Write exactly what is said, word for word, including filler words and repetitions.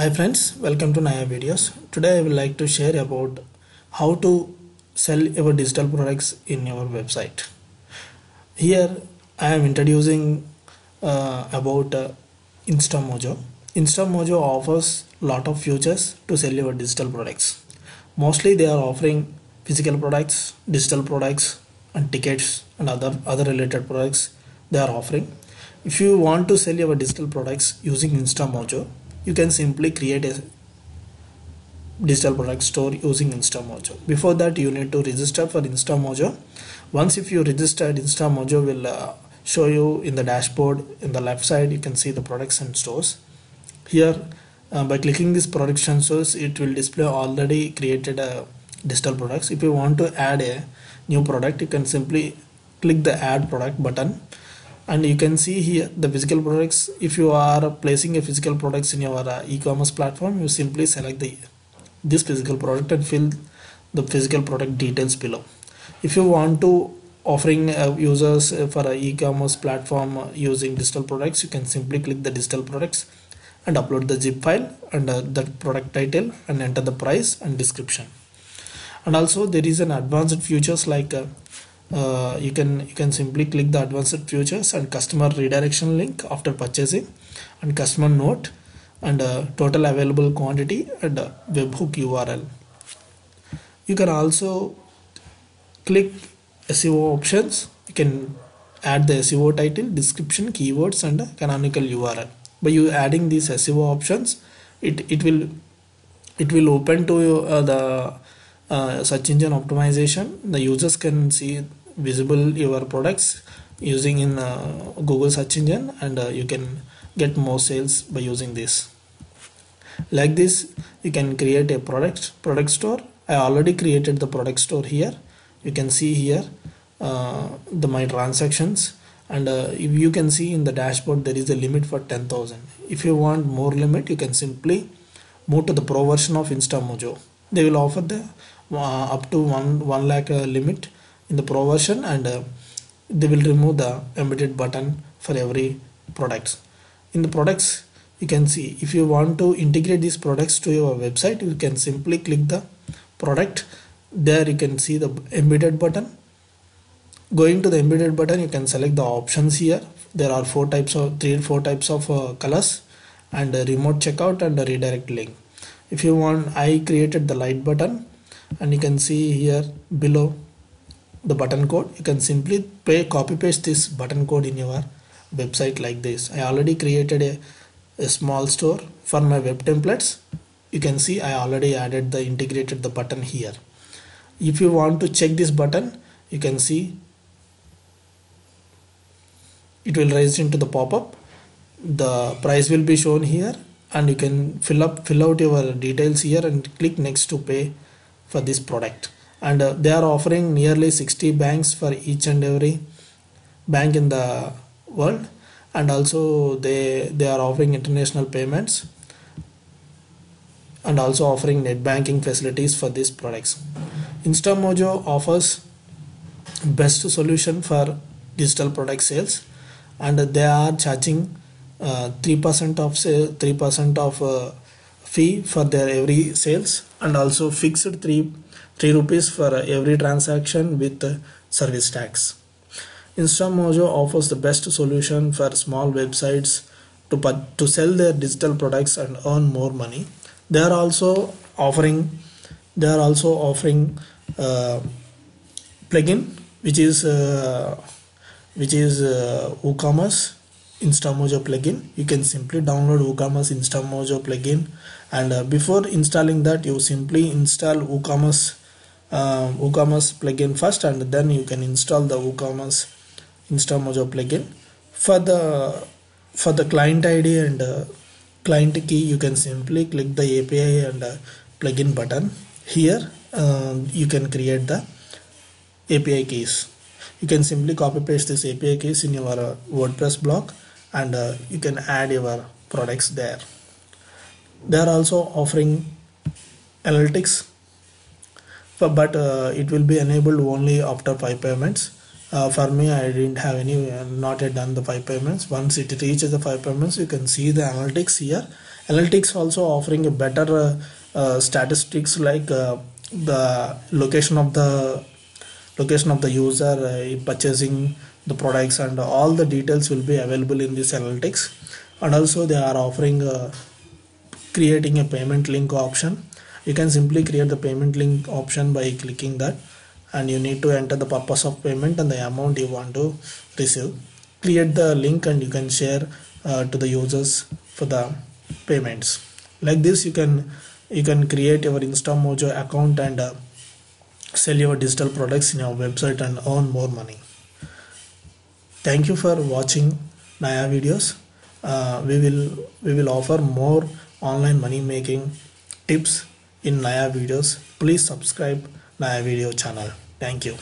Hi friends, welcome to Naya videos. Today I would like to share about how to sell your digital products in your website. Here I am introducing uh, about uh, Instamojo. Instamojo offers lot of features to sell your digital products. Mostly they are offering physical products, digital products and tickets and other, other related products they are offering. If you want to sell your digital products using Instamojo, you can simply create a digital product store using Instamojo. Before that, you need to register for Instamojo. Once if you registered, Instamojo will uh, show you in the dashboard. In the left side, you can see the products and stores. Here, uh, by clicking this products and stores, it will display already created uh, digital products. If you want to add a new product, you can simply click the add product button. And you can see here the physical products. If you are placing a physical products in your uh, e-commerce platform, you simply select the this physical product and fill the physical product details below. If you want to offering uh, users uh, for an e-commerce platform uh, using digital products, you can simply click the digital products and upload the zip file and uh, the product title and enter the price and description. And also there is an advanced features like uh, Uh, you can you can simply click the advanced features and customer redirection link after purchasing and customer note and uh, total available quantity and uh, webhook U R L. You can also click S E O options. You can add the S E O title, description, keywords and uh, canonical U R L. By you adding these S E O options, it it will it will open to uh, the Uh, search engine optimization. The users can see visible your products using in uh, Google search engine, and uh, you can get more sales by using this. Like this, you can create a product product store. I already created the product store here. You can see here uh, the my transactions, and uh, if you can see in the dashboard there is a limit for ten thousand. If you want more limit, you can simply move to the pro version of Instamojo. They will offer the Uh, up to one one lakh uh, limit in the pro version, and uh, they will remove the embedded button for every products. In the products, you can see if you want to integrate these products to your website, you can simply click the product. There you can see the embedded button. Going to the embedded button, you can select the options here. There are four types of three or four types of uh, colors, and a remote checkout and a redirect link. If you want, I created the light button. And you can see here below the button code, you can simply pay, copy paste this button code in your website like this. I already created a, a small store for my web templates. You can see I already added the integrated the button here. If you want to check this button, you can see it will raise into the pop-up. The price will be shown here, and you can fill up fill out your details here and click next to pay for this product. And uh, they are offering nearly sixty banks for each and every bank in the world, and also they they are offering international payments and also offering net banking facilities for these products. Instamojo offers best solution for digital product sales, and they are charging uh, three percent of sale, three percent of uh, fee for their every sales, and also fixed three three rupees for every transaction with service tax. Instamojo offers the best solution for small websites to to sell their digital products and earn more money. They are also offering they are also offering uh, plugin which is uh, which is uh, WooCommerce Instamojo plugin. You can simply download WooCommerce Instamojo plugin, and uh, before installing that, you simply install WooCommerce uh, WooCommerce plugin first, and then you can install the WooCommerce Instamojo plugin. For the for the client I D and uh, client key, you can simply click the A P I and uh, plugin button. Here uh, you can create the A P I keys. You can simply copy paste this A P I keys in your uh, WordPress blog, and uh, you can add your products there. They are also offering analytics, for, but uh, it will be enabled only after five payments. Uh, for me, I didn't have any, uh, not yet done the five payments. Once it reaches the five payments, you can see the analytics here. Analytics also offering a better uh, uh, statistics like uh, the location of the location of the user, uh, purchasing the products, and all the details will be available in this analytics. And also they are offering uh, creating a payment link option. You can simply create the payment link option by clicking that, and you need to enter the purpose of payment and the amount you want to receive. Create the link and you can share uh, to the users for the payments. Like this you can you can create your Instamojo account and uh, sell your digital products in your website and earn more money. Thank you for watching Naya videos. Uh, we will we will offer more online money making tips in Naya videos. Please subscribe Naya video channel. Thank you.